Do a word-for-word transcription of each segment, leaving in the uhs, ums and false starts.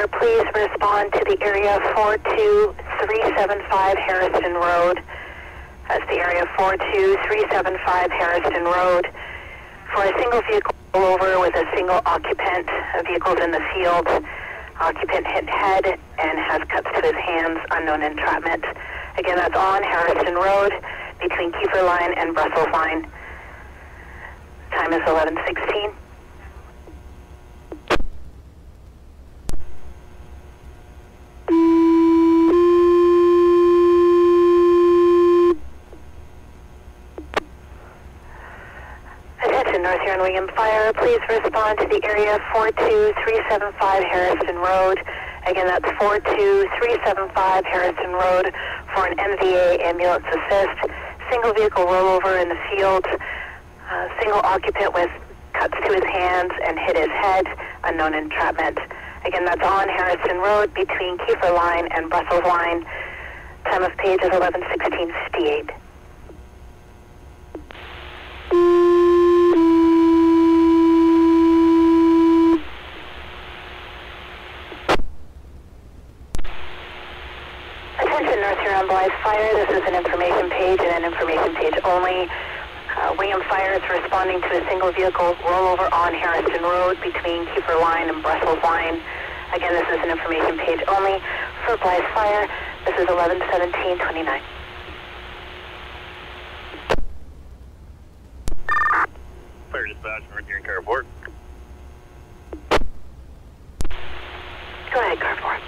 Fire, please respond to the area four two three seven five Harriston Road. That's the area four two three seven five Harriston Road. For a single vehicle over with a single occupant, a vehicle's in the field, occupant hit head and has cuts to his hands, unknown entrapment. Again, that's on Harriston Road between Kiefer Line and Brussels Line. Time is eleven sixteen. North Huron William Fire, please respond to the area four two three seven five Harriston Road. Again, that's four two three seven five Harriston Road for an M V A ambulance assist. Single vehicle rollover in the field. Uh, single occupant with cuts to his hands and hit his head. Unknown entrapment. Again, that's on Harriston Road between Kiefer Line and Brussels Line. Time of page is eleven sixteen fifty-eight. Blyth Fire, this is an information page and an information page only. Uh, William Fire is responding to a single vehicle rollover on Harriston Road between Keeper Line and Brussels Line. Again, this is an information page only. For Blyth Fire, this is eleven seventeen twenty-nine. Fire dispatch, North Huron Carport. Go ahead, Carport.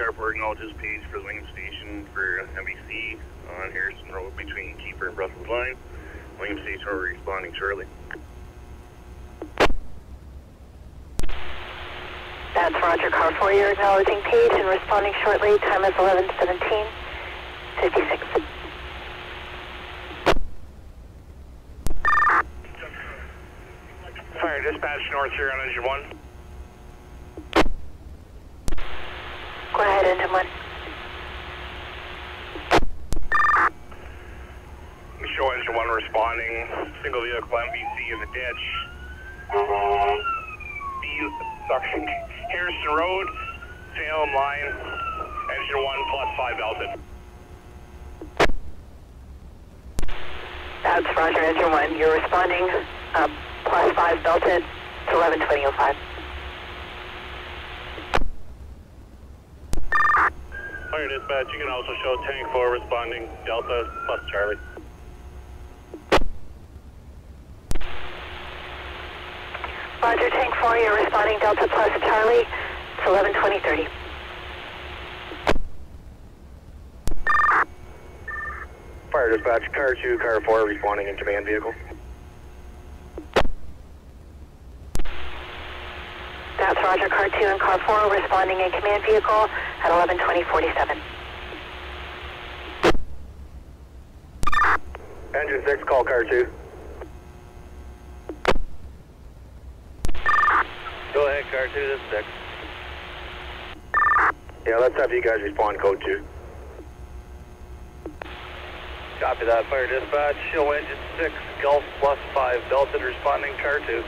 Carport acknowledges page for the Wingham Station for M B C on Harriston Road between Keeper and Brussels Line. Wingham Station will be responding shortly. That's Roger, Carport. You're acknowledging page and responding shortly. Time is eleven seventeen fifty-six. Fire dispatch, North Huron, Engine one. Go ahead, Engine one. Show Engine one responding. Single vehicle M V C in the ditch. B, sorry, Harriston Road, Salem Line, Engine one plus five Elton. That's Roger, Engine one. You're responding. Uh, plus five Belton. It's eleven twenty oh five. Fire dispatch, you can also show Tank four responding, Delta plus Charlie. Roger, Tank four, you're responding, Delta plus Charlie, it's eleven twenty thirty. Fire dispatch, car two, car four responding in command vehicle. That's Roger, car two and car four responding in command vehicle at eleven twenty forty-seven. Engine six, call car two. Go ahead, car two, this is six. Yeah, let's have you guys respond, code two. Copy that, fire dispatch. Show engine six, Gulf plus five, Belton responding, car two.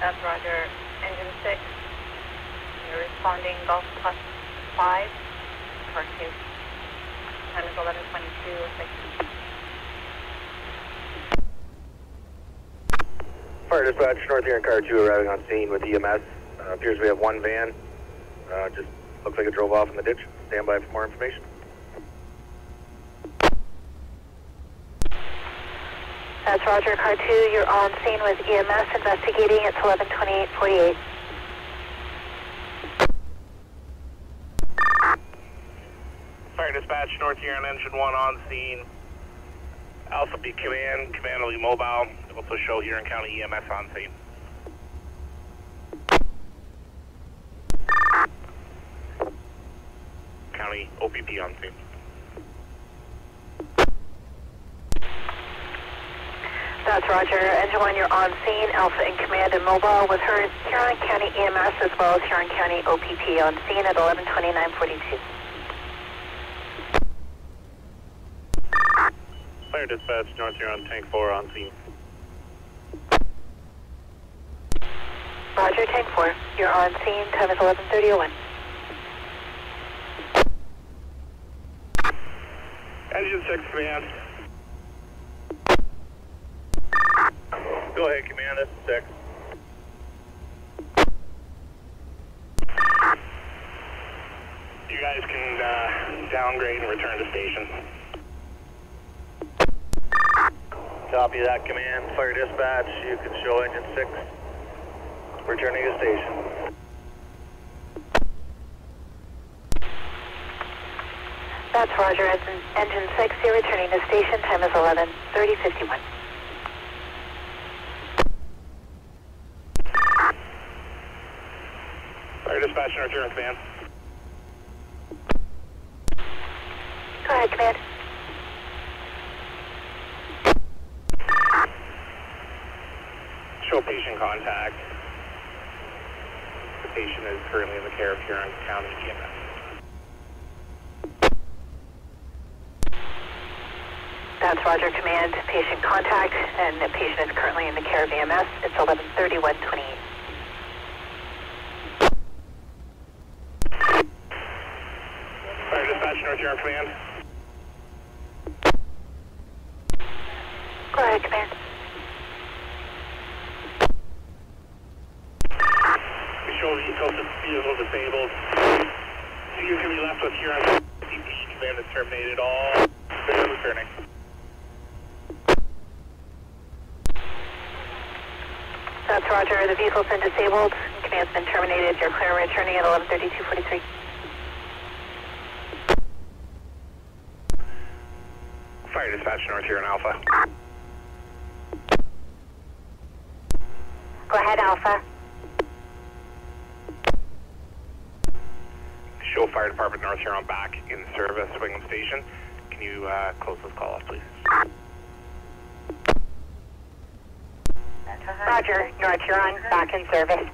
That's Roger, Engine six, you're responding, Golf plus five, car two. Time is eleven twenty-two oh six. Fire dispatch, North Huron car two arriving on scene with E M S. Uh, appears we have one van, uh, just looks like it drove off in the ditch. Stand by for more information. That's Roger, car two, you're on scene with E M S investigating, it's eleven twenty-eight forty-eight. Fire dispatch, North Huron Engine one on scene. Alpha B command, command will be mobile, also show Huron County E M S on scene. County O P P on scene. That's Roger, Engine one, you're on scene, Alpha in command and mobile with her Huron County E M S as well as Huron County O P P on scene at eleven twenty-nine forty-two. Fire Fire dispatch, North Huron, Tank four on scene. Roger, Tank four. You're on scene. Time is eleven thirty oh one. Engine six, command. Go ahead, command. That's six. You guys can uh, downgrade and return to station. Copy that, command. Fire dispatch. You can show engine six. Returning to station. That's Roger, engine, engine six, you're returning to station, time is eleven thirty fifty-one. Fire dispatch, North Huron, command. Go ahead, command. Show patient contact. The patient is currently in the care of Huron County E M S. That's Roger, command, patient contact, and the patient is currently in the care of E M S. It's eleven thirty-one twenty-eight. Fire dispatch, North Huron, command. Go ahead, command. We show the vehicle disabled. You can be left with Huron O P P. Command is terminated. All returning. That's Roger, the vehicle's been disabled, command's been terminated, you're clear and returning at eleven thirty-two forty-three. Fire dispatch, North Huron Alpha. Go ahead, Alpha. Show Fire Department North Huron back in service, Wingham Station. Can you uh, close this call off, please? Roger, North Huron, back in service.